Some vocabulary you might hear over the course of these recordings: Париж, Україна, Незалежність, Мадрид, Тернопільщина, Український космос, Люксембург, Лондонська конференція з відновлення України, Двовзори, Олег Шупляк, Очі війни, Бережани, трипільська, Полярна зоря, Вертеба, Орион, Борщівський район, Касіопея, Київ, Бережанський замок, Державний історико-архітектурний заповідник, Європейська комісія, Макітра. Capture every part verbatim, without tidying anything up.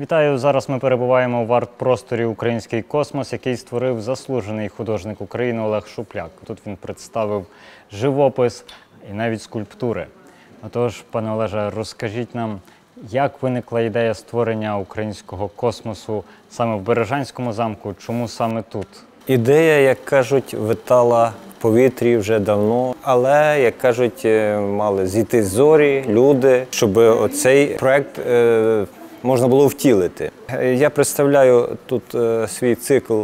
Вітаю! Зараз ми перебуваємо в арт-просторі «Український космос», який створив заслужений художник України Олег Шупляк. Тут він представив живопис і навіть скульптури. Отож, пане Олеже, розкажіть нам, як виникла ідея створення українського космосу саме в Бережанському замку? Чому саме тут? Ідея, як кажуть, витала в повітрі вже давно, але, як кажуть, мали зійти зорі, люди, щоб оцей проєкт е можна було втілити. Я представляю тут е, свій цикл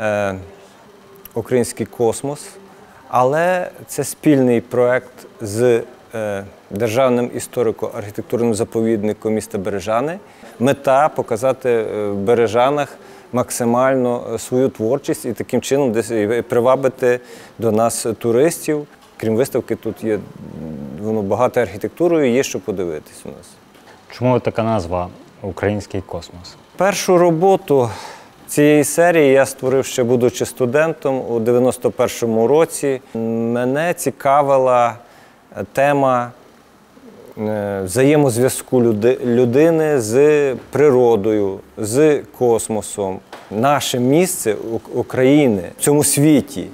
е, «Український космос», але це спільний проєкт з е, Державним історико-архітектурним заповідником міста Бережани. Мета – показати в Бережанах максимально свою творчість і таким чином десь привабити до нас туристів. Крім виставки, тут є воно багато архітектурою, є що подивитись у нас. Чому така назва «Український космос»? Першу роботу цієї серії я створив ще будучи студентом у дев'яносто першому році. Мене цікавила тема взаємозв'язку людини з природою, з космосом. Наше місце України в цьому світі.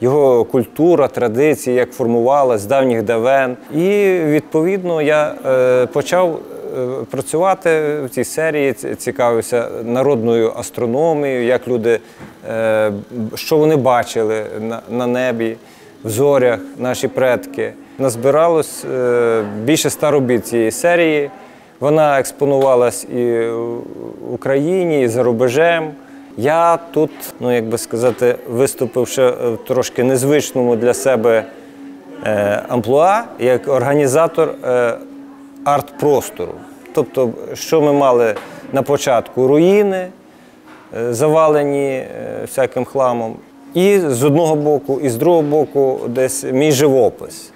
Його культура, традиції, як формувалася з давніх давен. І, відповідно, я е, почав працювати в цій серії, цікавився народною астрономією, як люди, е, що вони бачили на, на небі, в зорях, наші предки. Назбиралось е, більше ста робіт цієї серії. Вона експонувалась і в Україні, і за рубежем. Я тут, ну як би сказати, виступив ще в трошки незвичному для себе е, амплуа як організатор е, арт-простору. Тобто, що ми мали на початку? Руїни, е, завалені е, всяким хламом. І з одного боку, і з другого боку десь мій живопис.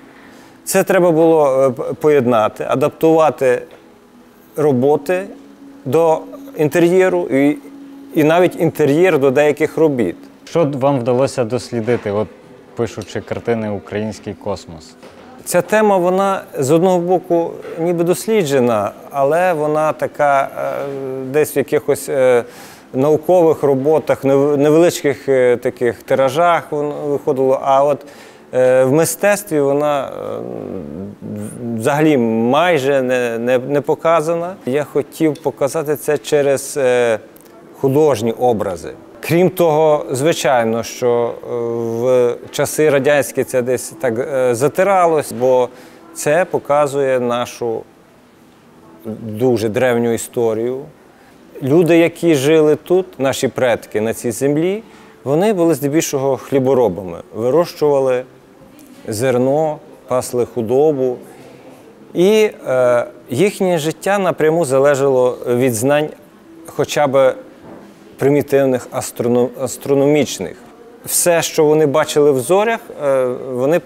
Це треба було поєднати, адаптувати роботи до інтер'єру і І навіть інтер'єр до деяких робіт. Що вам вдалося дослідити, от, пишучи картини «Український космос»? Ця тема, вона, з одного боку, ніби досліджена, але вона така десь в якихось е, наукових роботах, невеличких е, таких тиражах воно виходило, а от е, в мистецтві вона е, взагалі майже не, не, не показана. Я хотів показати це через е, художні образи. Крім того, звичайно, що в часи радянські це десь так затиралось, бо це показує нашу дуже древню історію. Люди, які жили тут, наші предки на цій землі, вони були здебільшого хліборобами. Вирощували зерно, пасли худобу. І е, їхнє життя напряму залежало від знань хоча б примітивних астрономічних. Все, що вони бачили в зорях, вони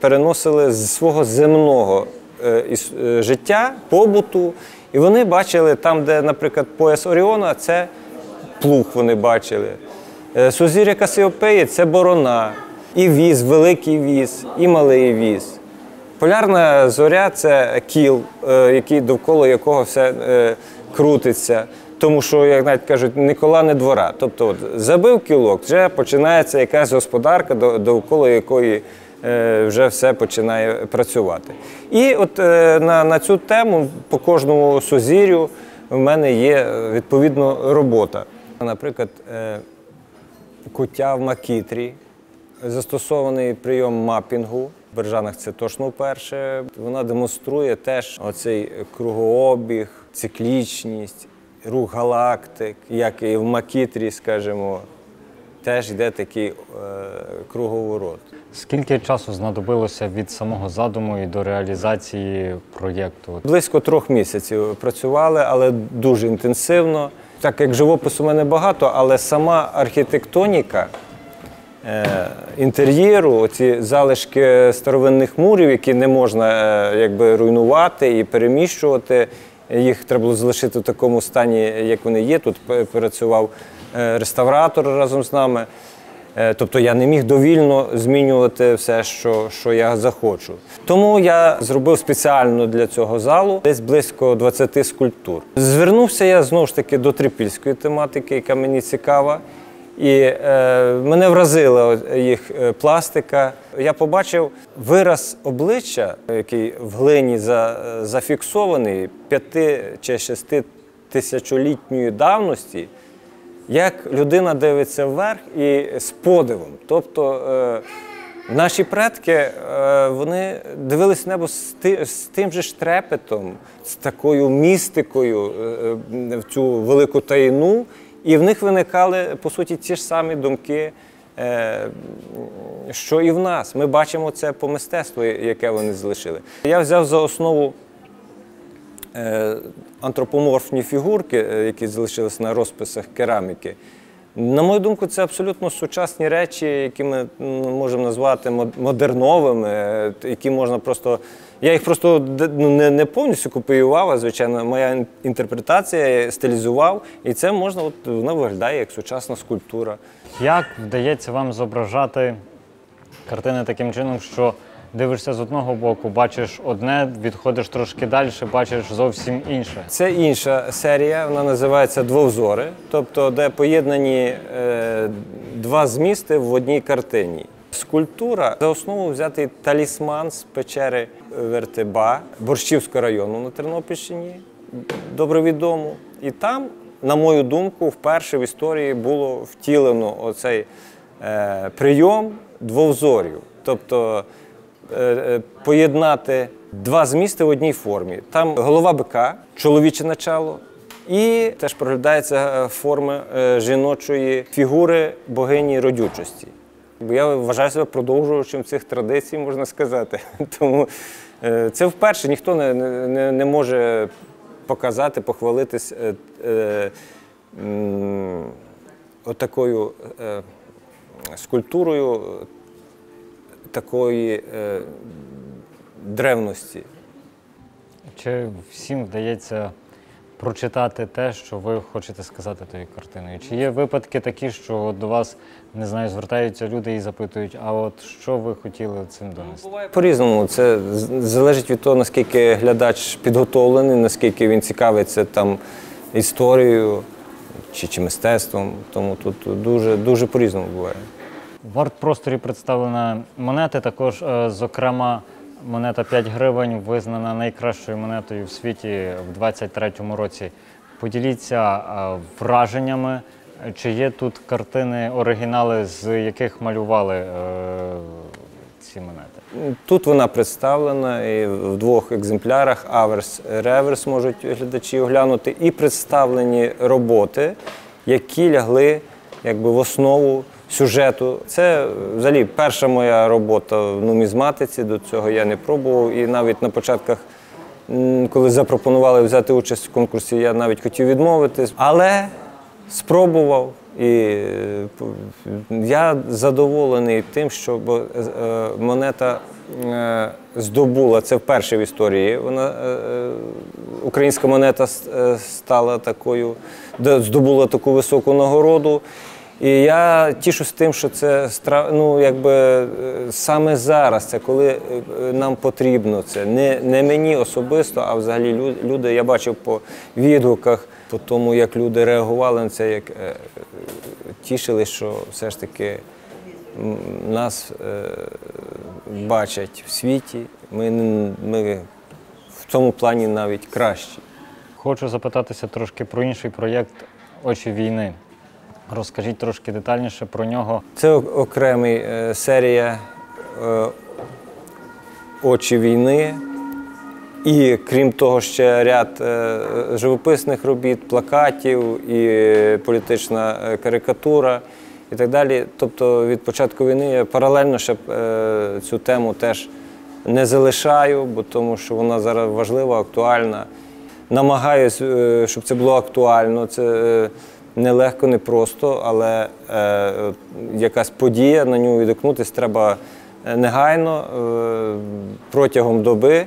переносили з свого земного життя, побуту. І вони бачили там, де, наприклад, пояс Оріона – це плуг вони бачили. Сузір'я Касіопеї – це борона. І віз, великий віз, і малий віз. Полярна зоря – це кіл, який, довкола якого все крутиться. Тому що, як навіть кажуть, ні кола, ні двора. Тобто, от, забив кілок, вже починається якась господарка, довкола якої е, вже все починає працювати. І от е, на, на цю тему по кожному сузір'ю в мене є, відповідно, робота. Наприклад, е, куття в Макітрі, застосований прийом мапінгу. В Бережанах це точно вперше. Вона демонструє теж оцей кругообіг, циклічність, рух галактик, як і в Макітрі, скажімо, теж йде такий е, круговорот. Скільки часу знадобилося від самого задуму і до реалізації проєкту? Близько трьох місяців працювали, але дуже інтенсивно. Так як живопису в мене багато, але сама архітектоніка е, інтер'єру, ці залишки старовинних мурів, які не можна е, якби руйнувати і переміщувати, їх треба було залишити в такому стані, як вони є. Тут працював реставратор разом з нами. Тобто я не міг довільно змінювати все, що, що я захочу. Тому я зробив спеціально для цього залу десь близько двадцяти скульптур. Звернувся я знову ж таки до трипільської тематики, яка мені цікава. І е, мене вразила їх пластика. Я побачив вираз обличчя, який в глині за, зафіксований п'яти чи шести тисячолітньої давності, як людина дивиться вверх і з подивом. Тобто е, наші предки е, вони дивились в небо з, ти, з тим же ж трепетом, з такою містикою е, в цю велику таїну. І в них виникали, по суті, ті ж самі думки, що і в нас. Ми бачимо це по мистецтву, яке вони залишили. Я взяв за основу антропоморфні фігурки, які залишилися на розписах кераміки. На мою думку, це абсолютно сучасні речі, які ми можемо назвати модерновими, які можна просто... Я їх просто не повністю копіював, а, звичайно, моя інтерпретація, стилізував, і це можна, от, вона виглядає як сучасна скульптура. Як вдається вам зображати картини таким чином, що дивишся з одного боку, бачиш одне, відходиш трошки далі, бачиш зовсім інше? Це інша серія, вона називається «Двовзори», тобто де поєднані е, два змісти в одній картині. Скульптура за основу взятий талісман з печери Вертеба, Борщівського району на Тернопільщині, добре відому. І там, на мою думку, вперше в історії було втілено оцей е, прийом двовзорів. Тобто е, поєднати два змісти в одній формі. Там голова бика, чоловіче начало, і теж проглядається форма е, жіночої фігури богині родючості. Бо я вважаю себе продовжувачем цих традицій, можна сказати. Тому це вперше ніхто не, не, не може показати, похвалитись е, е, е, отакою е, скульптурою такої е, древності. Чи всім вдається прочитати те, що ви хочете сказати тою картиною? Чи є випадки такі, що до вас, не знаю, звертаються люди і запитують, а от що ви хотіли цим донести? По-різному. Це залежить від того, наскільки глядач підготовлений, наскільки він цікавиться там історією чи, чи мистецтвом. Тому тут дуже, дуже по-різному буває. В арт-просторі представлена монети, також, зокрема, монета п'ять гривень визнана найкращою монетою в світі в двадцять третьому році. Поділіться враженнями, чи є тут картини, оригінали, з яких малювали е, ці монети? Тут вона представлена і в двох екземплярах, аверс, реверс можуть глядачі оглянути, і представлені роботи, які лягли якби в основу сюжету. Це, взагалі, перша моя робота в нумізматиці, до цього я не пробував. І навіть на початках, коли запропонували взяти участь в конкурсі, я навіть хотів відмовитись. Але спробував, і я задоволений тим, що монета здобула, це вперше в історії, вона, українська монета стала такою, здобула таку високу нагороду. І я тішусь тим, що це ну, якби, саме зараз, це коли нам потрібно це. Не, не мені особисто, а взагалі люди, я бачив по відгуках, по тому, як люди реагували на це, як е, тішили, що все ж таки нас е, бачать в світі. Ми, ми в цьому плані навіть кращі. Хочу запитатися трошки про інший проєкт «Очі війни». Розкажіть трошки детальніше про нього. Це окрема е, серія е, «Очі війни». І, крім того, ще ряд е, живописних робіт, плакатів, і е, політична е, карикатура і так далі. Тобто від початку війни я паралельно ще е, цю тему теж не залишаю, бо тому що вона зараз важлива, актуальна. Намагаюсь, е, щоб це було актуально. Це, е, Нелегко, непросто, але е, якась подія, на нього відгукнутися треба негайно, е, протягом доби,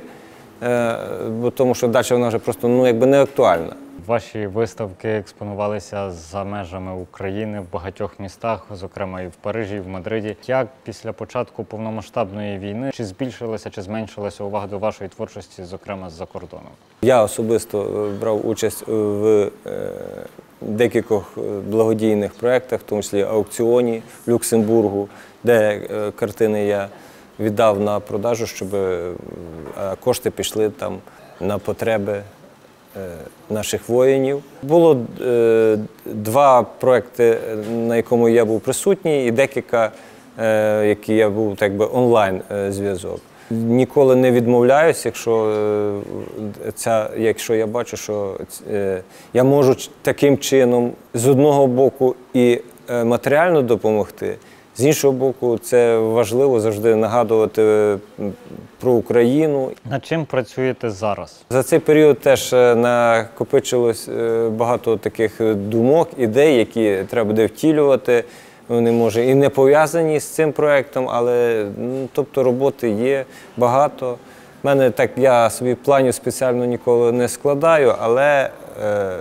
е, бо тому що далі вона вже просто ну, якби не актуальна. Ваші виставки експонувалися за межами України в багатьох містах, зокрема і в Парижі, і в Мадриді. Як після початку повномасштабної війни, чи збільшилася, чи зменшилася увага до вашої творчості, зокрема з-за кордону? Я особисто брав участь в декількох благодійних проєктах, в тому числі аукціоні в Люксембургу, де картини я віддав на продажу, щоб кошти пішли там на потреби наших воїнів. Було е, два проекти, на якому я був присутній, і декілька, е, які я був так би онлайн-зв'язок. Е, Ніколи не відмовляюсь, якщо, е, ця, якщо я бачу, що е, я можу таким чином з одного боку і е, матеріально допомогти, з іншого боку, це важливо завжди нагадувати про Україну. Над чим працюєте зараз? За цей період теж накопичилось багато таких думок, ідей, які треба буде втілювати. Вони, може, і не пов'язані з цим проєктом, але ну, тобто роботи є багато. У мене так, я собі планів спеціально ніколи не складаю, але е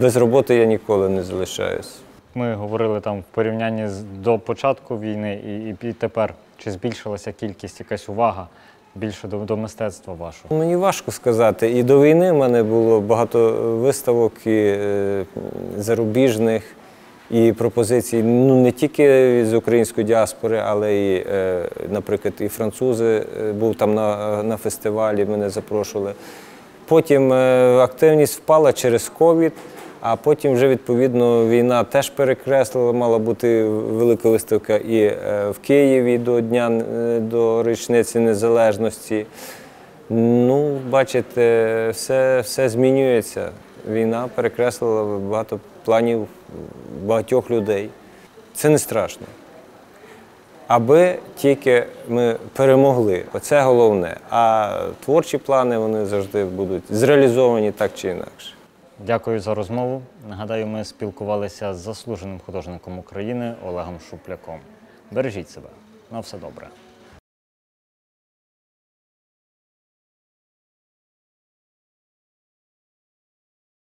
без роботи я ніколи не залишаюсь. Ми говорили там в порівнянні з, до початку війни і, і, і тепер, чи збільшилася кількість, якась увага більше до, до мистецтва вашого? Мені важко сказати. І до війни в мене було багато виставок, і е, зарубіжних, і пропозицій, ну не тільки з української діаспори, але й, е, наприклад, і французи був там на, на фестивалі, мене запрошували. Потім е, активність впала через ковід. А потім вже, відповідно, війна теж перекреслила, мала бути велика виставка і в Києві до Дня, до річниці Незалежності. Ну, бачите, все, все змінюється. Війна перекреслила багато планів багатьох людей. Це не страшно. Аби тільки ми перемогли, оце головне. А творчі плани, вони завжди будуть зреалізовані так чи інакше. Дякую за розмову. Нагадаю, ми спілкувалися з заслуженим художником України Олегом Шупляком. Бережіть себе. На все добре.